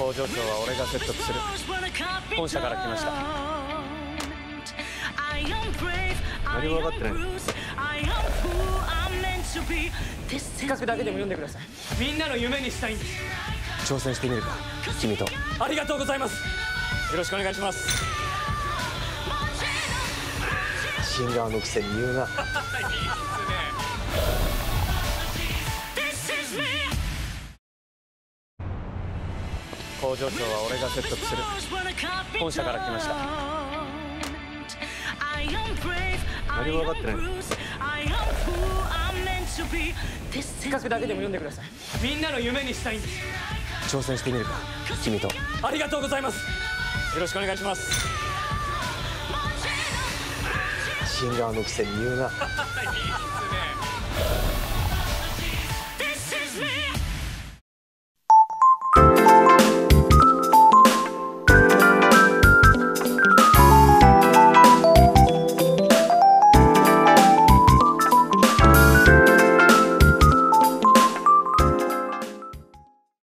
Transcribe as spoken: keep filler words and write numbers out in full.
工場長は俺が説得する。本社から来ました。何も分かってない。企画だけでも読んでください。みんなの夢にしたいんです。挑戦してみるか、君と。ありがとうございます。よろしくお願いします。シンガーのくせに言うな。いいっすね。工場長は俺が説得する。本社から来ました。何も分かってない。企画だけでも読んでください。みんなの夢にしたいんです。挑戦してみるか、君と。ありがとうございます。よろしくお願いします。シンガーのくせに言うな。いいっすね。